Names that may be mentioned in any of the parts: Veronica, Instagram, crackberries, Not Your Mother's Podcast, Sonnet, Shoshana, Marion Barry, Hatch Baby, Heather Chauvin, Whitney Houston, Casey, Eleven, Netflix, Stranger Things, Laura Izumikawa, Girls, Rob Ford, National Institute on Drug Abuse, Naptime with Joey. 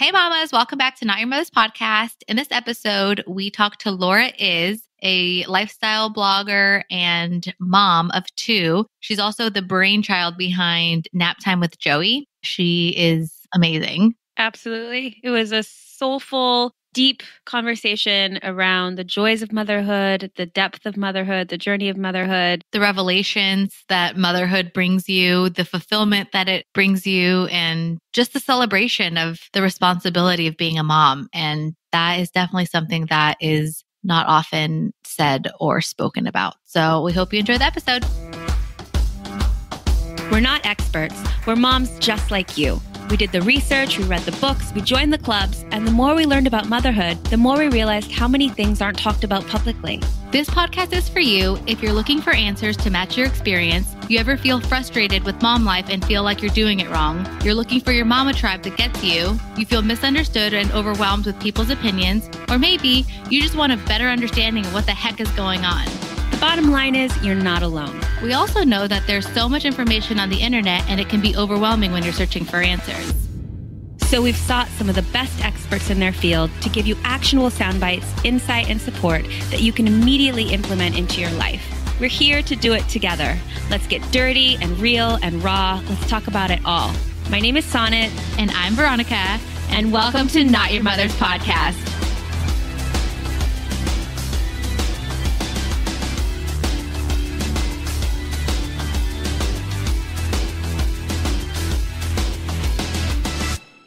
Hey mamas, welcome back to Not Your Mother's Podcast. In this episode, we talk to Laura Iz, a lifestyle blogger and mom of two. She's also the brainchild behind Naptime with Joey. She is amazing. Absolutely. It was a soulful, deep conversation around the joys of motherhood, the depth of motherhood, the journey of motherhood, the revelations that motherhood brings you, the fulfillment that it brings you, and just the celebration of the responsibility of being a mom. And that is definitely something that is not often said or spoken about. So we hope you enjoy the episode. We're not experts. We're moms just like you. We did the research, we read the books, we joined the clubs, and the more we learned about motherhood, the more we realized how many things aren't talked about publicly. This podcast is for you if you're looking for answers to match your experience, you ever feel frustrated with mom life and feel like you're doing it wrong, you're looking for your mama tribe that gets you, you feel misunderstood and overwhelmed with people's opinions, or maybe you just want a better understanding of what the heck is going on. The bottom line is you're not alone. We also know that there's so much information on the internet and it can be overwhelming when you're searching for answers. So we've sought some of the best experts in their field to give you actionable sound bites, insight, and support that you can immediately implement into your life. We're here to do it together. Let's get dirty and real and raw. Let's talk about it all. My name is Sonnet. And I'm Veronica. And welcome to Not Your Mother's Podcast.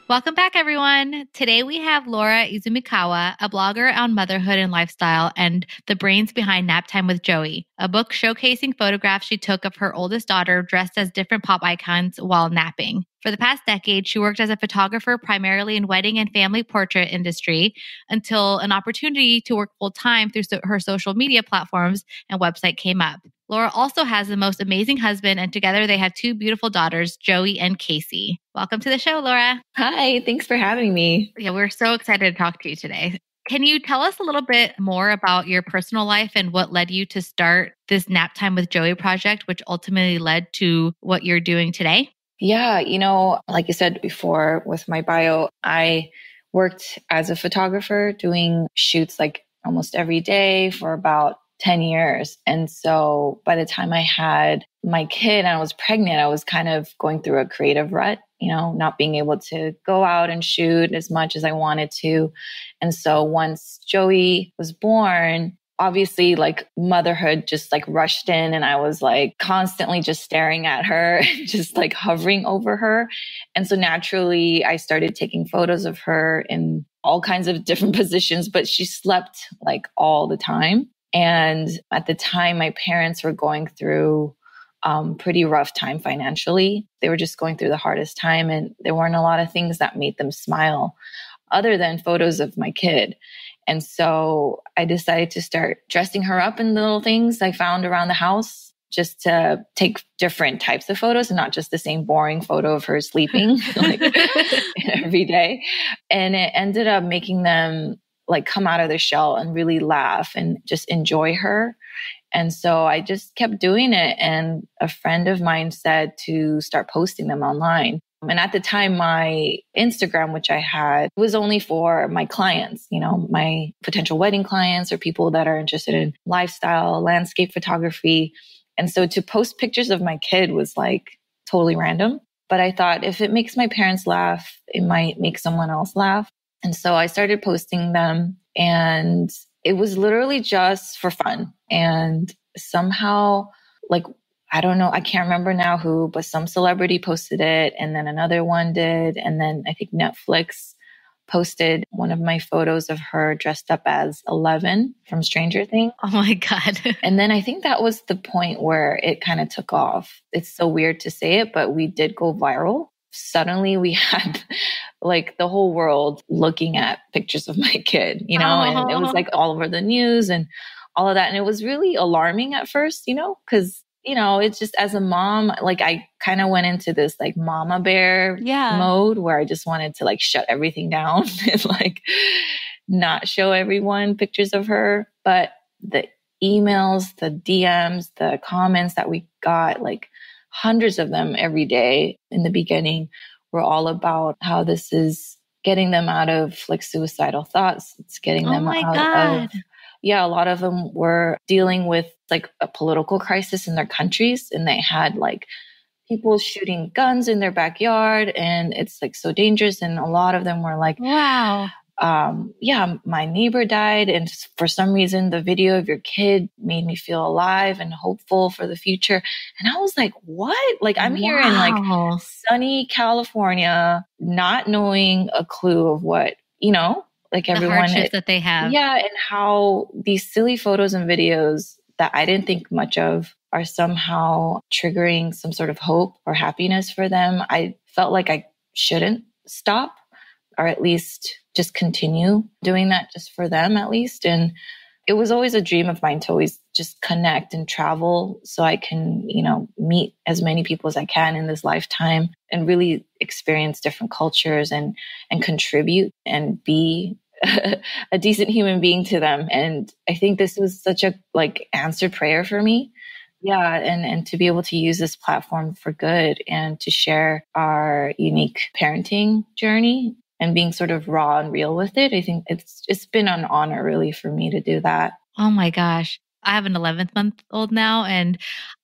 Welcome back, everyone. Today we have Laura Izumikawa, a blogger on motherhood and lifestyle and the brains behind Naptime with Joey, a book showcasing photographs she took of her oldest daughter dressed as different pop icons while napping. For the past decade, she worked as a photographer primarily in wedding and family portrait industry until an opportunity to work full-time through her social media platforms and website came up. Laura also has the most amazing husband, and together they have two beautiful daughters, Joey and Casey. Welcome to the show, Laura. Hi, thanks for having me. Yeah, we're so excited to talk to you today. Can you tell us a little bit more about your personal life and what led you to start this Naptime with Joey project, which ultimately led to what you're doing today? Yeah, you know, like you said before with my bio, I worked as a photographer doing shoots like almost every day for about 10 years. And so by the time I had my kid and I was pregnant, I was kind of going through a creative rut, you know, not being able to go out and shoot as much as I wanted to. And so once Joey was born, obviously like motherhood just like rushed in and I was like constantly just staring at her, just like hovering over her. And so naturally I started taking photos of her in all kinds of different positions, but she slept like all the time. And at the time, my parents were going through pretty rough time financially. They were just going through the hardest time and there weren't a lot of things that made them smile other than photos of my kid. And so I decided to start dressing her up in little things I found around the house, just to take different types of photos and not just the same boring photo of her sleeping like, every day. And it ended up making them like come out of their shell and really laugh and just enjoy her. And so I just kept doing it. And a friend of mine said to start posting them online. And at the time, my Instagram, which I had, was only for my clients, you know, my potential wedding clients or people that are interested in lifestyle, landscape photography. And so to post pictures of my kid was like totally random. But I thought if it makes my parents laugh, it might make someone else laugh. And so I started posting them and it was literally just for fun. And somehow, like, I don't know, I can't remember now who, but some celebrity posted it and then another one did. And then I think Netflix posted one of my photos of her dressed up as Eleven from Stranger Things. Oh my God. And then I think that was the point where it kind of took off. It's so weird to say it, but we did go viral. Suddenly we had like the whole world looking at pictures of my kid, you know, and it was like all over the news and all of that. And it was really alarming at first, you know, because, you know, it's just as a mom, like I kind of went into this like mama bear mode where I just wanted to like shut everything down and like not show everyone pictures of her. But the emails, the DMs, the comments that we got, like hundreds of them every day in the beginning were all about how this is getting them out of like suicidal thoughts. It's getting them out of, yeah, a lot of them were dealing with like a political crisis in their countries, and they had like people shooting guns in their backyard, and it's like so dangerous. And a lot of them were like, wow. Yeah, my neighbor died, and for some reason, the video of your kid made me feel alive and hopeful for the future. And I was like, what? Like, I'm here in like sunny California, not knowing a clue of what, you know, like everyone, hardships that they have. Yeah. And how these silly photos and videos that I didn't think much of are somehow triggering some sort of hope or happiness for them. I felt like I shouldn't stop, or at least just continue doing that just for them at least. And it was always a dream of mine to always just connect and travel so I can, you know, meet as many people as I can in this lifetime and really experience different cultures and contribute and be a decent human being to them. And I think this was such a like answered prayer for me. Yeah. And to be able to use this platform for good and to share our unique parenting journey and being sort of raw and real with it. I think it's been an honor really for me to do that. Oh my gosh. I have an 11th month old now. And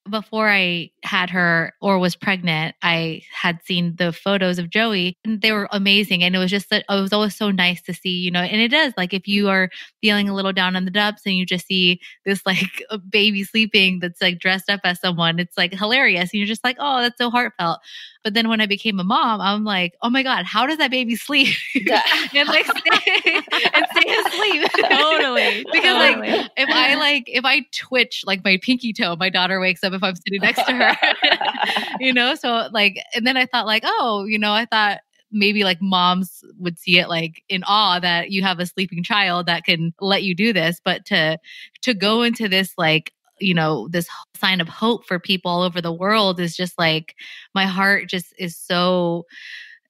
before I had her or was pregnant, I had seen the photos of Joey, and they were amazing. And it was just that it was always so nice to see, you know, and it is like if you are feeling a little down in the dumps and you just see this like a baby sleeping that's like dressed up as someone, it's like hilarious. And you're just like, oh, that's so heartfelt. But then when I became a mom, I'm like, oh my God, how does that baby sleep? And like stay asleep. Totally. Because like if I twitch like my pinky toe, my daughter wakes up if I'm sitting next to her. You know, so like, and then I thought like, oh, you know, I thought maybe like moms would see it like in awe that you have a sleeping child that can let you do this, but to go into this like, you know, this sign of hope for people all over the world is just like, my heart just is so,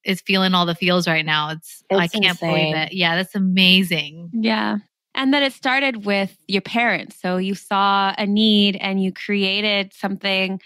is feeling all the feels right now. It's I can't believe it. Yeah, that's amazing. Yeah. And that it started with your parents. So you saw a need and you created something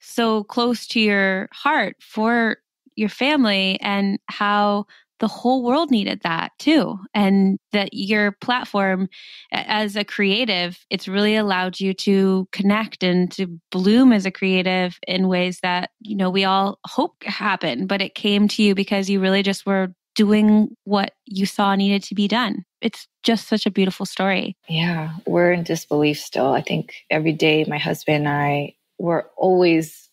so close to your heart for your family, and how the whole world needed that too. And that your platform as a creative, it's really allowed you to connect and to bloom as a creative in ways that, you know, we all hope happen, but it came to you because you really just were doing what you saw needed to be done. It's just such a beautiful story. Yeah. We're in disbelief still. I think every day my husband and I were always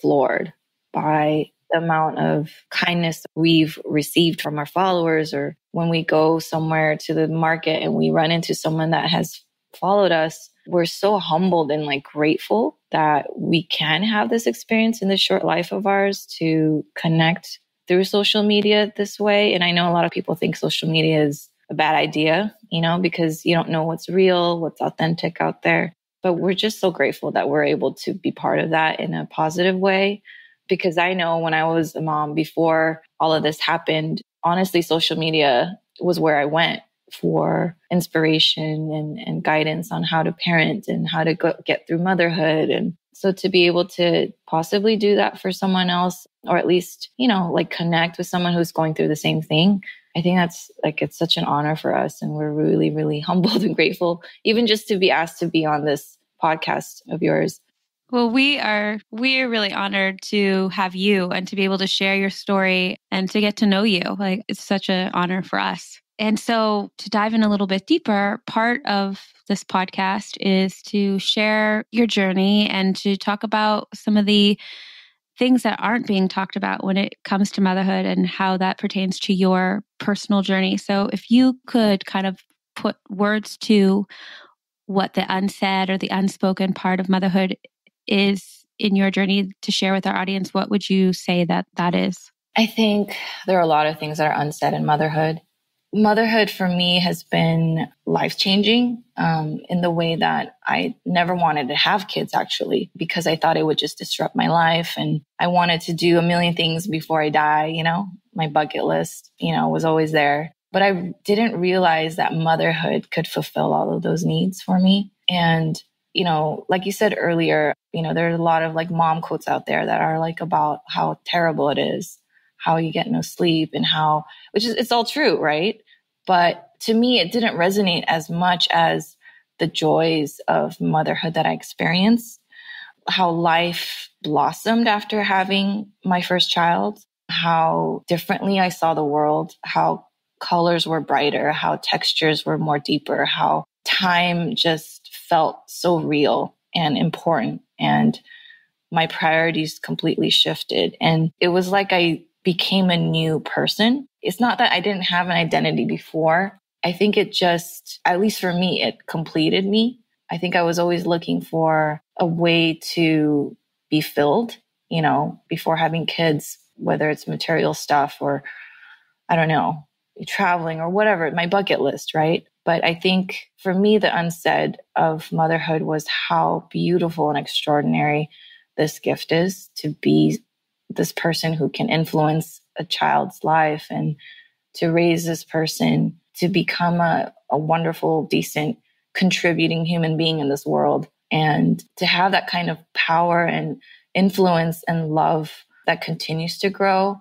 floored by the amount of kindness we've received from our followers, or when we go somewhere to the market and we run into someone that has followed us, we're so humbled and like grateful that we can have this experience in this short life of ours to connect through social media this way. And I know a lot of people think social media is a bad idea, you know, because you don't know what's real, what's authentic out there. But we're just so grateful that we're able to be part of that in a positive way. Because I know when I was a mom before all of this happened, honestly, social media was where I went for inspiration and guidance on how to parent and how to get through motherhood. And so to be able to possibly do that for someone else, or at least, you know, like connect with someone who's going through the same thing, I think that's like, it's such an honor for us. And we're really, really humbled and grateful, even just to be asked to be on this podcast of yours. Well, we are really honored to have you and to be able to share your story and to get to know you. Like, it's such an honor for us. And so to dive in a little bit deeper, part of this podcast is to share your journey and to talk about some of the things that aren't being talked about when it comes to motherhood and how that pertains to your personal journey. So if you could kind of put words to what the unsaid or the unspoken part of motherhood is in your journey to share with our audience, what would you say that is? I think there are a lot of things that are unsaid in motherhood. Motherhood for me has been life-changing in the way that I never wanted to have kids, actually, because I thought it would just disrupt my life. And I wanted to do a million things before I die, you know, my bucket list, you know, was always there. But I didn't realize that motherhood could fulfill all of those needs for me. And, you know, like you said earlier, you know, there's a lot of like mom quotes out there that are like about how terrible it is how you get no sleep and how, which is, it's all true, right? But to me, it didn't resonate as much as the joys of motherhood that I experienced, how life blossomed after having my first child, how differently I saw the world, how colors were brighter, how textures were more deeper, how time just felt so real and important. And my priorities completely shifted. And it was like I became a new person. It's not that I didn't have an identity before. I think it just, at least for me, it completed me. I think I was always looking for a way to be filled, you know, before having kids, whether it's material stuff or, I don't know, traveling or whatever, my bucket list, right? But I think for me, the unsaid of motherhood was how beautiful and extraordinary this gift is, to be this person who can influence a child's life and to raise this person to become a wonderful, decent, contributing human being in this world. And to have that kind of power and influence and love that continues to grow,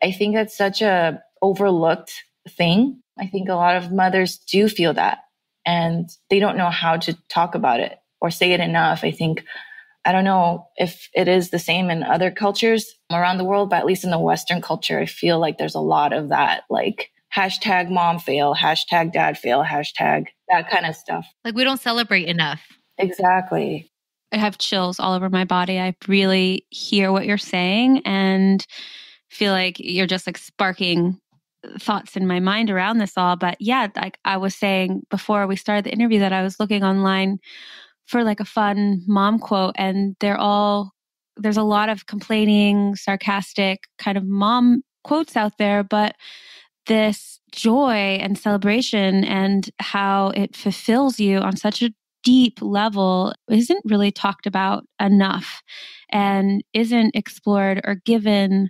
I think that's such an overlooked thing. I think a lot of mothers do feel that, and they don't know how to talk about it or say it enough. I think, I don't know if it is the same in other cultures around the world, but at least in the Western culture, I feel like there's a lot of that, like hashtag mom fail, hashtag dad fail, hashtag that kind of stuff. Like, we don't celebrate enough. Exactly. I have chills all over my body. I really hear what you're saying and feel like you're just like sparking thoughts in my mind around this all. But yeah, like I was saying before we started the interview, that I was looking online for like a fun mom quote, and there's a lot of complaining, sarcastic kind of mom quotes out there, but this joy and celebration and how it fulfills you on such a deep level isn't really talked about enough and isn't explored or given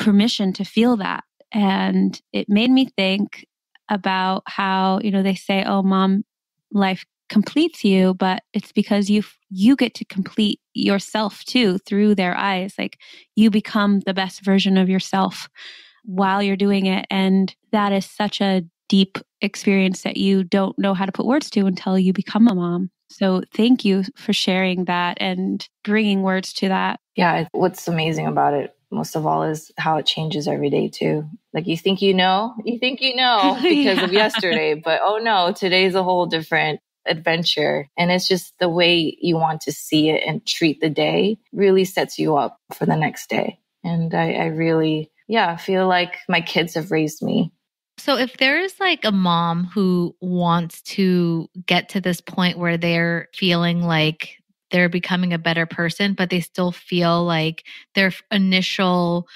permission to feel that. And it made me think about how, you know, they say, oh, mom, life completes you, but it's because you get to complete yourself too through their eyes. Like, you become the best version of yourself while you're doing it. And that is such a deep experience that you don't know how to put words to until you become a mom. So thank you for sharing that and bringing words to that. Yeah. What's amazing about it, most of all, is how it changes every day too. Like, you think you know because of yesterday, but oh no, today's a whole different adventure. And it's just the way you want to see it and treat the day really sets you up for the next day. And I really feel like my kids have raised me. So if there's like a mom who wants to get to this point where they're feeling like they're becoming a better person, but they still feel like their initial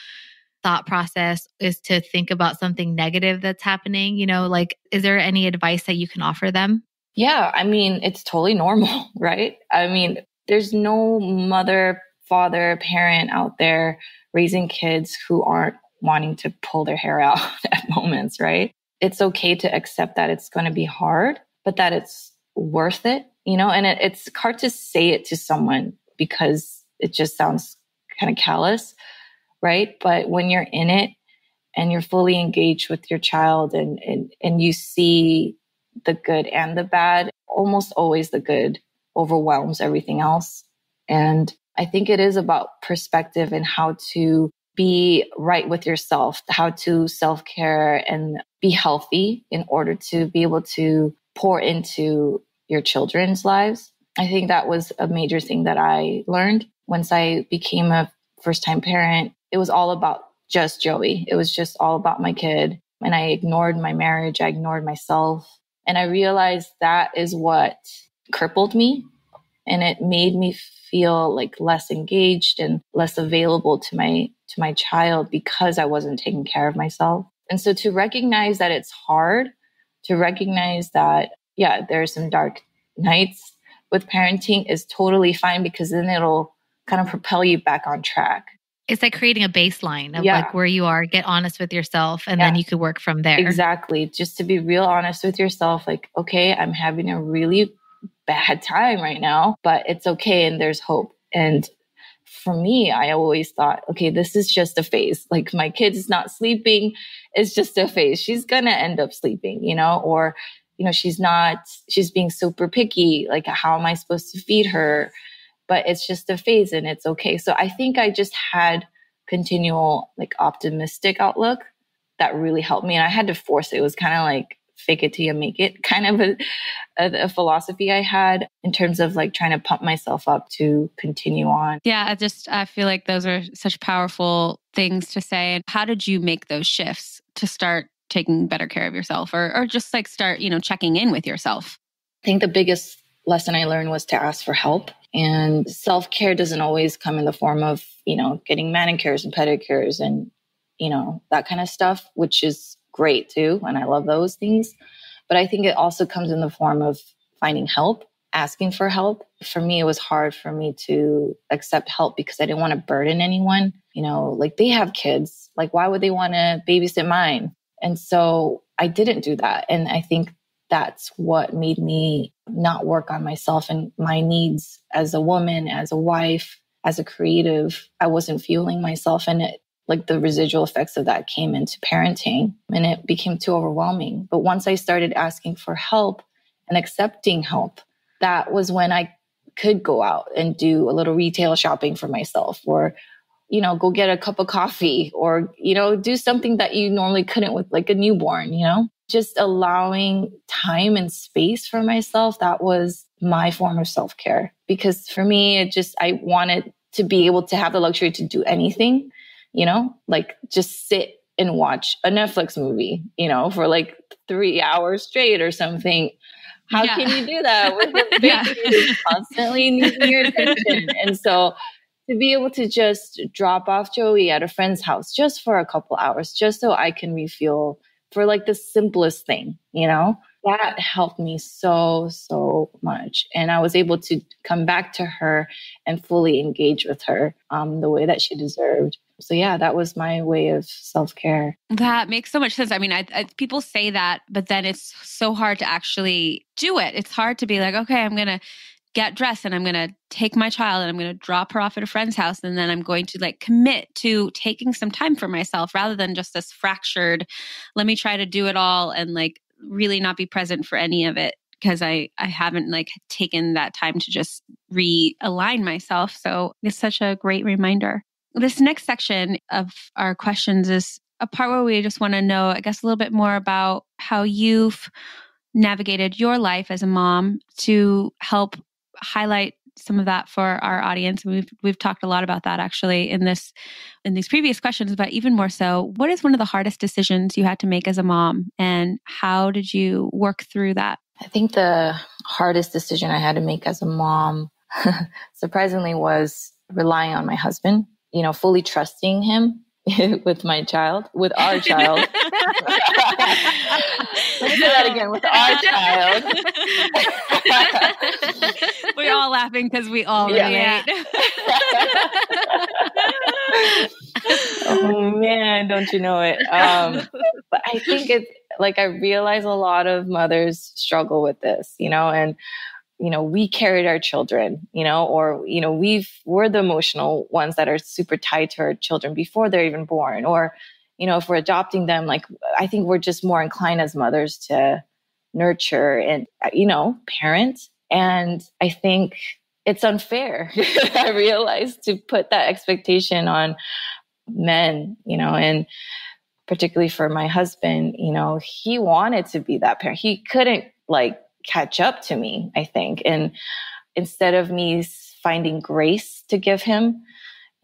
thought process is to think about something negative that's happening, you know, like, is there any advice that you can offer them? Yeah. I mean, it's totally normal, right? I mean, there's no mother, father, parent out there raising kids who aren't wanting to pull their hair out at moments, right? It's okay to accept that it's going to be hard, but that it's worth it, you know? And it's hard to say it to someone because it just sounds kind of callous, right? But when you're in it and you're fully engaged with your child and you see the good and the bad, almost always the good overwhelms everything else. And I think it is about perspective and how to be right with yourself, how to self-care and be healthy in order to be able to pour into your children's lives. I think that was a major thing that I learned once I became a first-time parent. It was all about just Joey. It was just all about my kid. And I ignored my marriage. I ignored myself. And I realized that is what crippled me. And it made me feel like less engaged and less available to my child because I wasn't taking care of myself. And so to recognize that it's hard, to recognize that, yeah, there are some dark nights with parenting is totally fine, because then it'll kind of propel you back on track. It's like creating a baseline of like where you are, get honest with yourself, and then you could work from there. Exactly. Just to be real honest with yourself, like, okay, I'm having a really bad time right now, but it's okay. And there's hope. And for me, I always thought, okay, this is just a phase. Like my kid's not sleeping. It's just a phase. She's going to end up sleeping, you know, or, you know, she's being super picky. Like, how am I supposed to feed her? But it's just a phase and it's okay. So I think I just had continual, like, optimistic outlook that really helped me. And I had to force it. It was kind of like, fake it till you make it kind of a philosophy I had in terms of like trying to pump myself up to continue on. Yeah, I feel like those are such powerful things to say. And how did you make those shifts to start taking better care of yourself or just like start, you know, checking in with yourself? I think the biggest lesson I learned was to ask for help. And self-care doesn't always come in the form of, you know, getting manicures and pedicures and, you know, that kind of stuff, which is great too. And I love those things. But I think it also comes in the form of finding help, asking for help. For me, it was hard for me to accept help because I didn't want to burden anyone. You know, like they have kids, like why would they want to babysit mine? And so I didn't do that. And I think that's what made me not work on myself and my needs as a woman, as a wife, as a creative. I wasn't fueling myself in it. Like the residual effects of that came into parenting and it became too overwhelming. But once I started asking for help and accepting help, that was when I could go out and do a little retail shopping for myself or, you know, go get a cup of coffee or, you know, do something that you normally couldn't with like a newborn, you know, just allowing time and space for myself. That was my form of self-care because for me, I wanted to be able to have the luxury to do anything. You know, like just sit and watch a Netflix movie, you know, for like 3 hours straight or something. How can you do that with a baby who's constantly needing your attention? And so to be able to just drop off Joey at a friend's house just for a couple hours, just so I can refuel for like the simplest thing, you know, that helped me so, so much. And I was able to come back to her and fully engage with her the way that she deserved. So yeah, that was my way of self-care. That makes so much sense. I mean, people say that, but then it's so hard to actually do it. It's hard to be like, okay, I'm going to get dressed and I'm going to take my child and I'm going to drop her off at a friend's house. And then I'm going to like commit to taking some time for myself rather than just this fractured, let me try to do it all and like really not be present for any of it. Because I haven't like taken that time to just realign myself. So it's such a great reminder. This next section of our questions is a part where we just want to know, I guess, a little bit more about how you've navigated your life as a mom to help highlight some of that for our audience. We've talked a lot about that actually in these previous questions, but even more so, what is one of the hardest decisions you had to make as a mom and how did you work through that? I think the hardest decision I had to make as a mom, surprisingly, was relying on my husband. You know, fully trusting him with our child. Let me say that again, with our child. We're all laughing because we all relate. Oh man, don't you know it? But I think it's like I realize a lot of mothers struggle with this, you know, and you know, we carried our children, you know, or, you know, we're the emotional ones that are super tied to our children before they're even born. Or, you know, if we're adopting them, like, I think we're just more inclined as mothers to nurture and, you know, parent. And I think it's unfair, I realize, to put that expectation on men, you know, and particularly for my husband, you know, he wanted to be that parent. He couldn't like catch up to me, I think. And instead of me finding grace to give him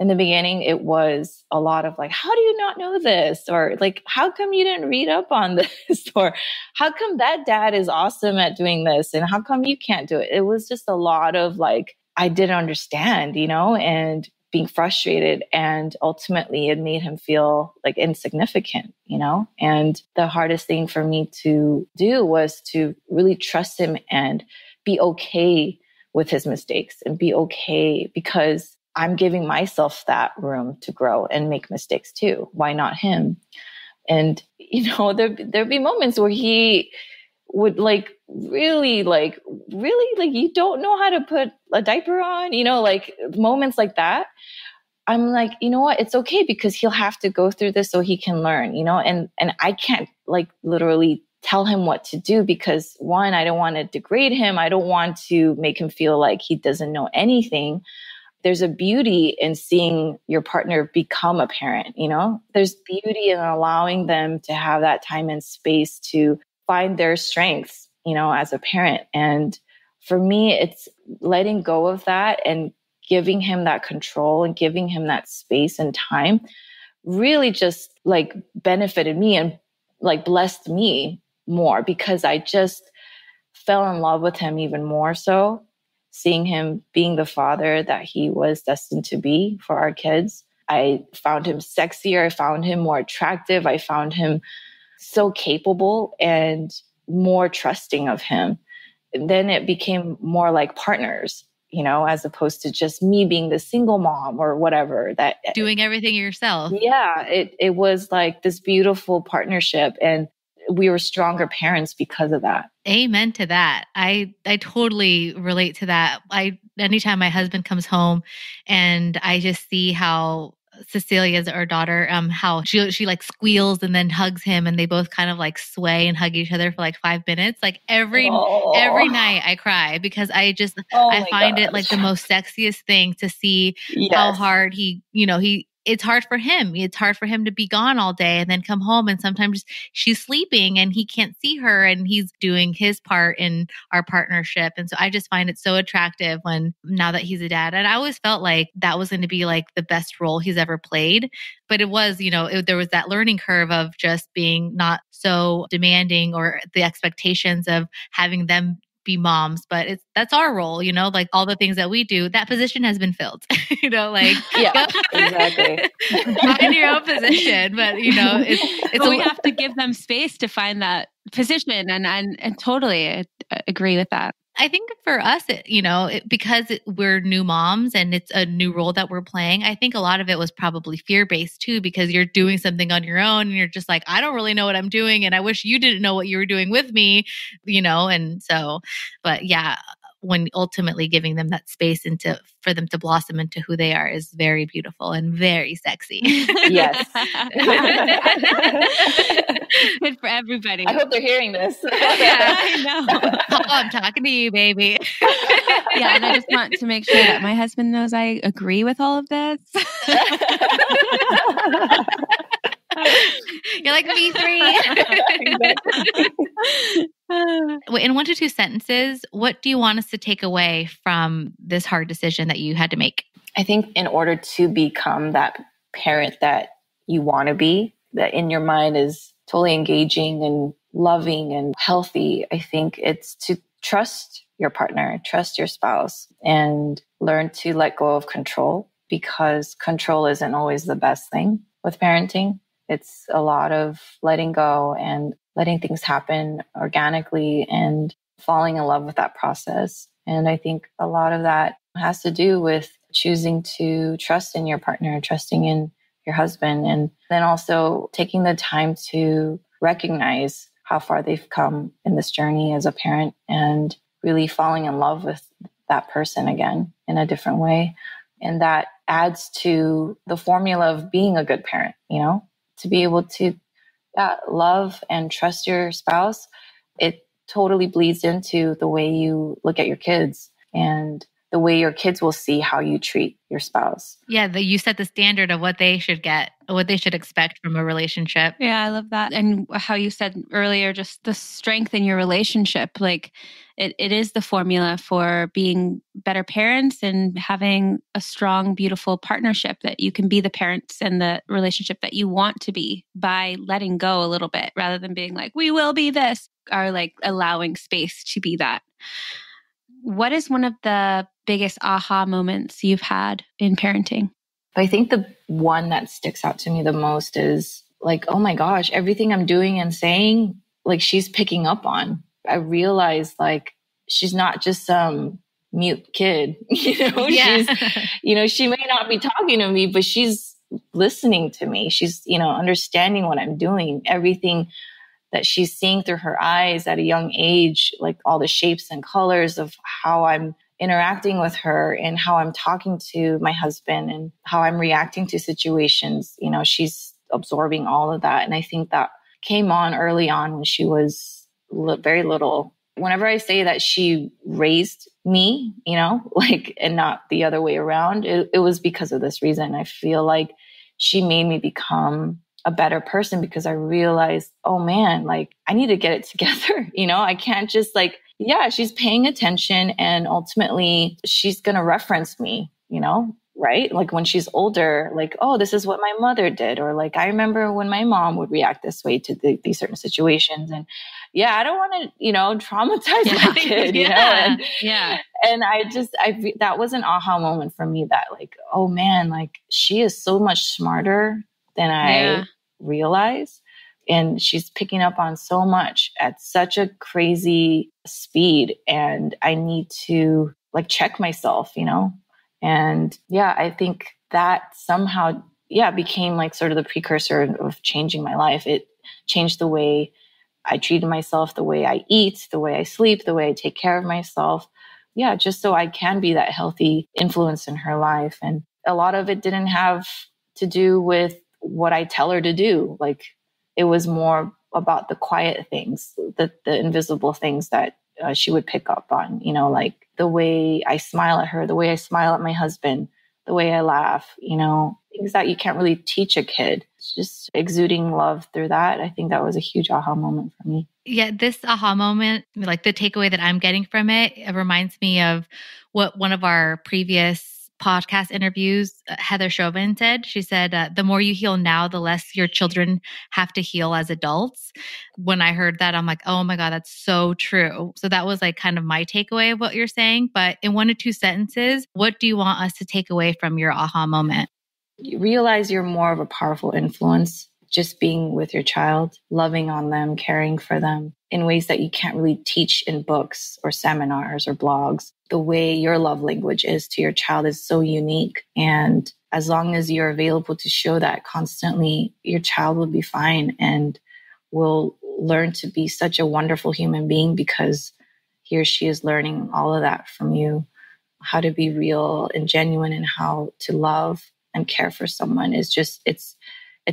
in the beginning, it was a lot of like, how do you not know this? Or like, how come you didn't read up on this? Or how come that dad is awesome at doing this? And how come you can't do it? It was just a lot of like, I didn't understand, you know, and being frustrated. And ultimately it made him feel like insignificant, you know, and the hardest thing for me to do was to really trust him and be okay with his mistakes and be okay because I'm giving myself that room to grow and make mistakes too. Why not him? And, you know, there'd be moments where he would really like, you don't know how to put a diaper on, you know, like moments like that. I'm like, you know what? It's okay because he'll have to go through this so he can learn, you know? And I can't like literally tell him what to do because one, I don't want to degrade him. I don't want to make him feel like he doesn't know anything. There's a beauty in seeing your partner become a parent, you know? There's beauty in allowing them to have that time and space to find their strengths, you know, as a parent. And for me, it's letting go of that and giving him that control and giving him that space and time really just like benefited me and like blessed me more because I just fell in love with him even more so, seeing him being the father that he was destined to be for our kids. I found him sexier. I found him more attractive. I found him so capable and more trusting of him. And then it became more like partners, you know, as opposed to just me being the single mom or whatever. That doing everything yourself. Yeah, it was like this beautiful partnership, and we were stronger parents because of that. Amen to that. I totally relate to that. Anytime my husband comes home, and I just see how Cecilia's, our daughter, how she like squeals and then hugs him, and they both kind of like sway and hug each other for like 5 minutes. Like every night I cry because I find it like the most sexiest thing to see how hard it's hard for him. It's hard for him to be gone all day and then come home. And sometimes she's sleeping and he can't see her, and he's doing his part in our partnership. And so I just find it so attractive now that he's a dad. And I always felt like that was going to be like the best role he's ever played. But it was, you know, there was that learning curve of just being not so demanding or the expectations of having them be moms, but that's our role, you know, like all the things that we do, that position has been filled, you know, like yeah, exactly. Find your own position, but you know, we have to give them space to find that position, and totally I agree with that. I think for us, because we're new moms and it's a new role that we're playing, I think a lot of it was probably fear-based too, because you're doing something on your own and you're just like, I don't really know what I'm doing and I wish you didn't know what you were doing with me, you know? And so, but yeah, when ultimately giving them that space for them to blossom into who they are is very beautiful and very sexy. Yes. Good for everybody. I hope they're hearing this. Yeah, I know. Oh, I'm talking to you, baby. Yeah, and I just want to make sure that my husband knows I agree with all of this. You're like me three. In 1 to 2 sentences, what do you want us to take away from this hard decision that you had to make? I think in order to become that parent that you want to be, that in your mind is totally engaging and loving and healthy, I think it's to trust your partner, trust your spouse, and learn to let go of control, because control isn't always the best thing with parenting. It's a lot of letting go and letting things happen organically and falling in love with that process. And I think a lot of that has to do with choosing to trust in your partner, trusting in your husband, and then also taking the time to recognize how far they've come in this journey as a parent and really falling in love with that person again in a different way. And that adds to the formula of being a good parent, you know, to be able to love and trust your spouse. It totally bleeds into the way you look at your kids and the way your kids will see how you treat your spouse. Yeah, you set the standard of what they should get, what they should expect from a relationship. Yeah, I love that. And how you said earlier, just the strength in your relationship. Like it is the formula for being better parents and having a strong, beautiful partnership, that you can be the parents and the relationship that you want to be by letting go a little bit rather than being like, we will be this, or like allowing space to be that. What is one of the biggest aha moments you've had in parenting? I think the one that sticks out to me the most is like, oh my gosh, everything I'm doing and saying, like she's picking up on. I realized like she's not just some mute kid, you know, yeah. She's, you know, she may not be talking to me, but she's listening to me. She's, you know, understanding what I'm doing, everything that she's seeing through her eyes at a young age, like all the shapes and colors of how I'm interacting with her and how I'm talking to my husband and how I'm reacting to situations, you know, she's absorbing all of that. And I think that came on early on when she was very little. Whenever I say that she raised me, you know, like, and not the other way around, it was because of this reason. I feel like she made me become a better person because I realized, oh man, like I need to get it together. You know, I can't just like, yeah, she's paying attention and ultimately she's going to reference me, you know, right? Like when she's older, like, oh, this is what my mother did. Or like, I remember when my mom would react this way to these certain situations. And yeah, I don't want to, you know, traumatize my kid, you know? And, and I that was an aha moment for me that like, oh man, like she is so much smarter than I realize. And she's picking up on so much at such a crazy speed. And I need to like check myself, you know? And yeah, I think that somehow, became like sort of the precursor of changing my life. It changed the way I treated myself, the way I eat, the way I sleep, the way I take care of myself. Yeah, just so I can be that healthy influence in her life. And a lot of it didn't have to do with what I tell her to do. Like it was more about the quiet things, the invisible things that she would pick up on, you know, like the way I smile at her, the way I smile at my husband, the way I laugh, you know, things that you can't really teach a kid. It's just exuding love through that. I think that was a huge aha moment for me. Yeah, this aha moment, like the takeaway that I'm getting from it, it reminds me of what one of our previous podcast interviews, Heather Chauvin said. She said, the more you heal now, the less your children have to heal as adults. When I heard that, I'm like, oh my God, that's so true. So that was like kind of my takeaway of what you're saying. But in 1 or 2 sentences, what do you want us to take away from your aha moment? You realize you're more of a powerful influence just being with your child, loving on them, caring for them in ways that you can't really teach in books or seminars or blogs. The way your love language is to your child is so unique. And as long as you're available to show that constantly, your child will be fine and will learn to be such a wonderful human being because he or she is learning all of that from you. How to be real and genuine and how to love and care for someone is just, it's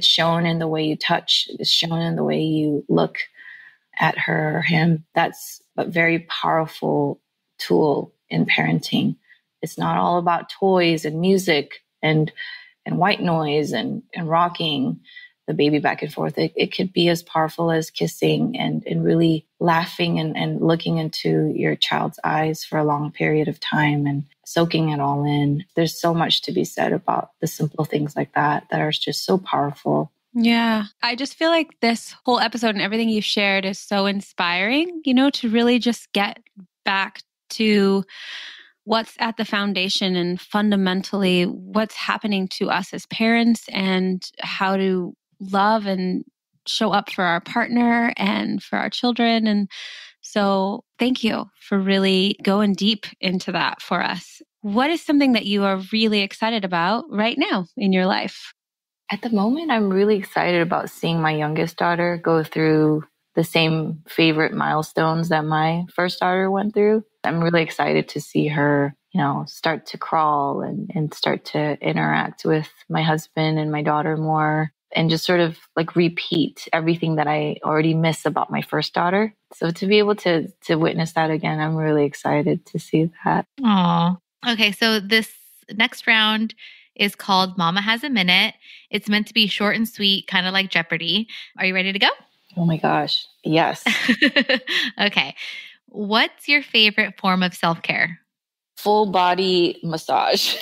shown in the way you touch. It's shown in the way you look at her or him. That's a very powerful tool in parenting. It's not all about toys and music and white noise and rocking the baby back and forth. It could be as powerful as kissing and really laughing and looking into your child's eyes for a long period of time and soaking it all in. There's so much to be said about the simple things like that that are just so powerful. Yeah. I just feel like this whole episode and everything you've shared is so inspiring, you know, to really just get back to what's at the foundation and fundamentally what's happening to us as parents and how to love and show up for our partner and for our children. And so thank you for really going deep into that for us. What is something that you are really excited about right now in your life? At the moment, I'm really excited about seeing my youngest daughter go through the same favorite milestones that my first daughter went through. I'm really excited to see her, you know, start to crawl and start to interact with my husband and my daughter more and just sort of like repeat everything that I already miss about my first daughter. So to be able to witness that again, I'm really excited to see that. Aw. Okay, so this next round is called Mama Has a Minute. It's meant to be short and sweet, kind of like Jeopardy. Are you ready to go? Oh my gosh. Yes. Okay. What's your favorite form of self-care? Full body massage.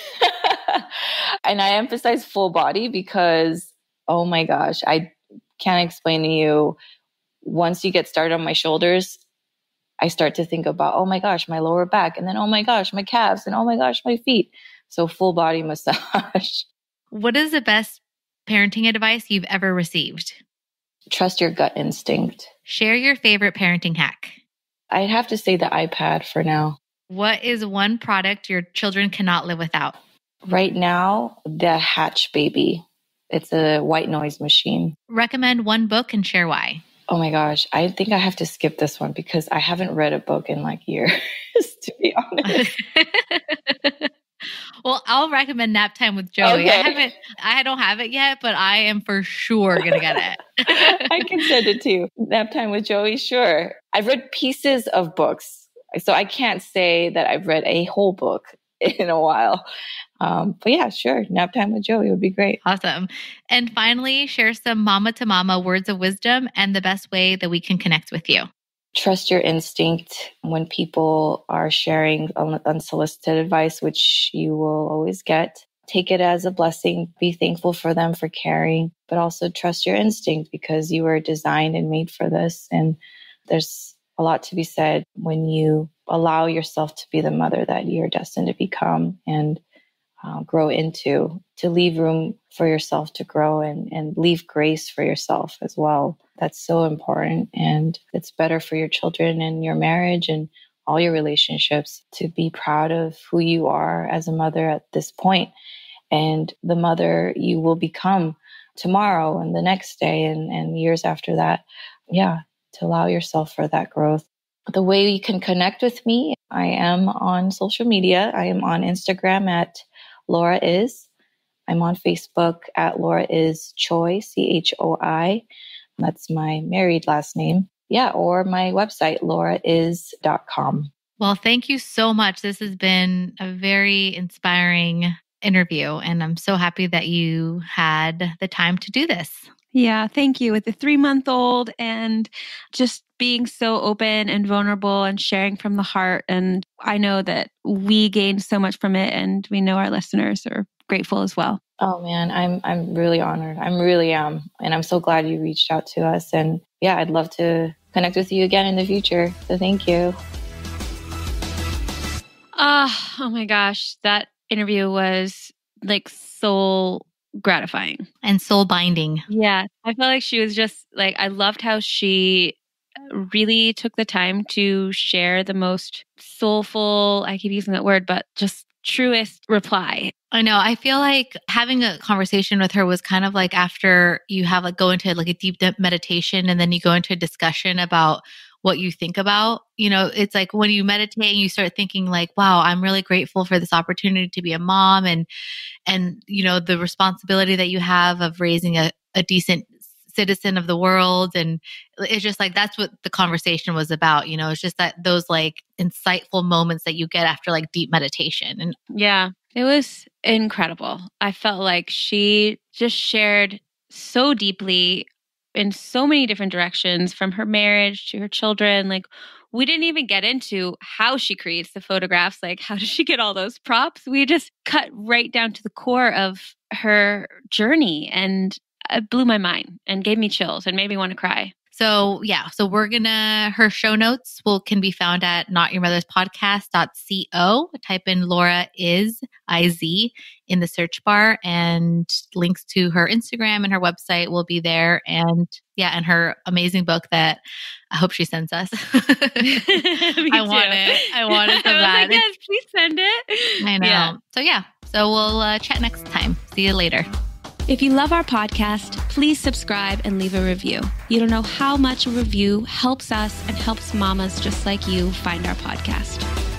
And I emphasize full body because, oh my gosh, I can't explain to you. Once you get started on my shoulders, I start to think about, oh my gosh, my lower back. And then, oh my gosh, my calves. And oh my gosh, my feet. So full body massage. What is the best parenting advice you've ever received? Trust your gut instinct. Share your favorite parenting hack. I'd have to say the iPad for now. What is one product your children cannot live without? Right now, the Hatch Baby. It's a white noise machine. Recommend one book and share why. Oh my gosh, I think I have to skip this one because I haven't read a book in like years. to be honest. Well, I'll recommend Naptime with Joey. Okay. I don't have it yet, but I am for sure going to get it. I can send it to you. Naptime with Joey, sure. I've read pieces of books, so I can't say that I've read a whole book in a while. But yeah, sure. Naptime with Joey would be great. Awesome. And finally, share some mama to mama words of wisdom and the best way that we can connect with you. Trust your instinct when people are sharing unsolicited advice, which you will always get. Take it as a blessing. Be thankful for them for caring, but also trust your instinct because you were designed and made for this. And there's a lot to be said when you allow yourself to be the mother that you're destined to become and grow into, to leave room for yourself to grow and leave grace for yourself as well. That's so important. And it's better for your children and your marriage and all your relationships to be proud of who you are as a mother at this point and the mother you will become tomorrow and the next day and years after that. Yeah, to allow yourself for that growth. The way you can connect with me, I am on social media. I am on Instagram at Laura Iz. I'm on Facebook at Laura Iz Choi, C-H-O-I. That's my married last name. Yeah, or my website, lauraiz.com. Well, thank you so much. This has been a very inspiring interview, and I'm so happy that you had the time to do this. Yeah, thank you. With the 3-month-old and just being so open and vulnerable and sharing from the heart. And I know that we gained so much from it, and we know our listeners are grateful as well. Oh man, I'm really honored. I really am. And I'm so glad you reached out to us. And yeah, I'd love to connect with you again in the future. So thank you. Oh my gosh, that interview was like soul gratifying and soul binding. Yeah. I felt like she was just like, I loved how she really took the time to share the most soulful, I keep using that word, but just truest reply. I know. I feel like having a conversation with her was kind of like after you have like go into like a deep meditation and then you go into a discussion about what you think about. You know, it's like when you meditate and you start thinking like, wow, I'm really grateful for this opportunity to be a mom and you know, the responsibility that you have of raising a decent citizen of the world. And it's just like, that's what the conversation was about. You know, it's just that those like insightful moments that you get after like deep meditation. And yeah, it was incredible. I felt like she just shared so deeply in so many different directions, from her marriage to her children. Like, we didn't even get into how she creates the photographs. Like, how does she get all those props? We just cut right down to the core of her journey, and it blew my mind and gave me chills and made me want to cry. So yeah, so we're gonna, her show notes can be found at notyourmotherspodcast.co. Type in Laura Iz, I-Z, in the search bar, and links to her Instagram and her website will be there. And yeah, and her amazing book that I hope she sends us. I want it so bad. Like, yes, please send it. I know. Yeah. So we'll chat next time. See you later. If you love our podcast, please subscribe and leave a review. You don't know how much a review helps us and helps mamas just like you find our podcast.